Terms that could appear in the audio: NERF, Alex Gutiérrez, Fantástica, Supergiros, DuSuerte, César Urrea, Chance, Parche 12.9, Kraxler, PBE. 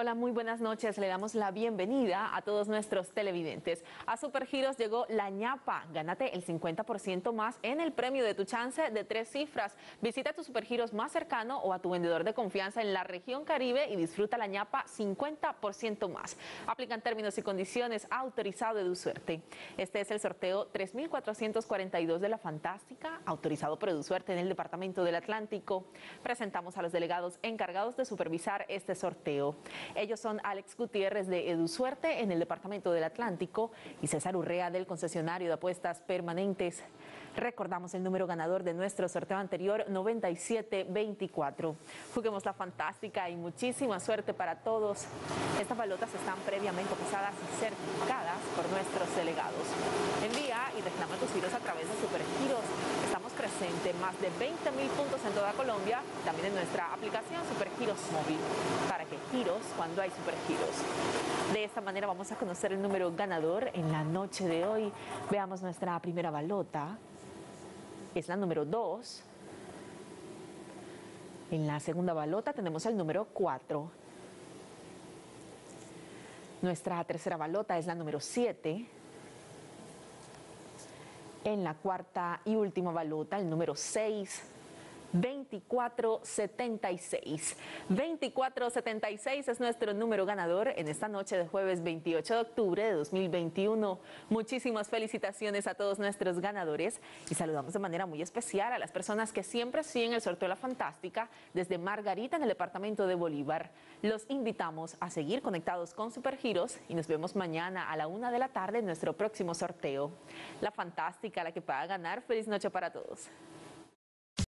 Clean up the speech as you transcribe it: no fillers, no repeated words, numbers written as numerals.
Hola, muy buenas noches. Le damos la bienvenida a todos nuestros televidentes. A Supergiros llegó la ñapa. Gánate el 50% más en el premio de tu chance de 3 cifras. Visita tu Supergiros más cercano o a tu vendedor de confianza en la región Caribe y disfruta la ñapa 50% más. Aplican términos y condiciones. Autorizado de DuSuerte. Este es el sorteo 3442 de la Fantástica, autorizado por DuSuerte en el Departamento del Atlántico. Presentamos a los delegados encargados de supervisar este sorteo. Ellos son Alex Gutiérrez de DuSuerte en el Departamento del Atlántico y César Urrea del concesionario de apuestas permanentes. Recordamos el número ganador de nuestro sorteo anterior, 9724. Juguemos la Fantástica y muchísima suerte para todos. Estas balotas están previamente pesadas y certificadas por nuestros delegados. Envía y reclama tus giros a través de Supergiros. Estamos presentes en más de 20.000 puntos en toda Colombia, también en nuestra aplicación Supergiros Móvil. ¿Para qué giros cuando hay Supergiros? De esta manera vamos a conocer el número ganador en la noche de hoy. Veamos nuestra primera balota. Es la número 2. En la segunda balota tenemos el número 4. Nuestra tercera balota es la número 7. En la cuarta y última balota, el número 6. 2476. 2476 es nuestro número ganador en esta noche de jueves 28 de octubre de 2021. Muchísimas felicitaciones a todos nuestros ganadores y saludamos de manera muy especial a las personas que siempre siguen el sorteo La Fantástica desde Margarita en el departamento de Bolívar. Los invitamos a seguir conectados con Supergiros y nos vemos mañana a la 1 de la tarde en nuestro próximo sorteo. La Fantástica, la que pueda ganar. Feliz noche para todos.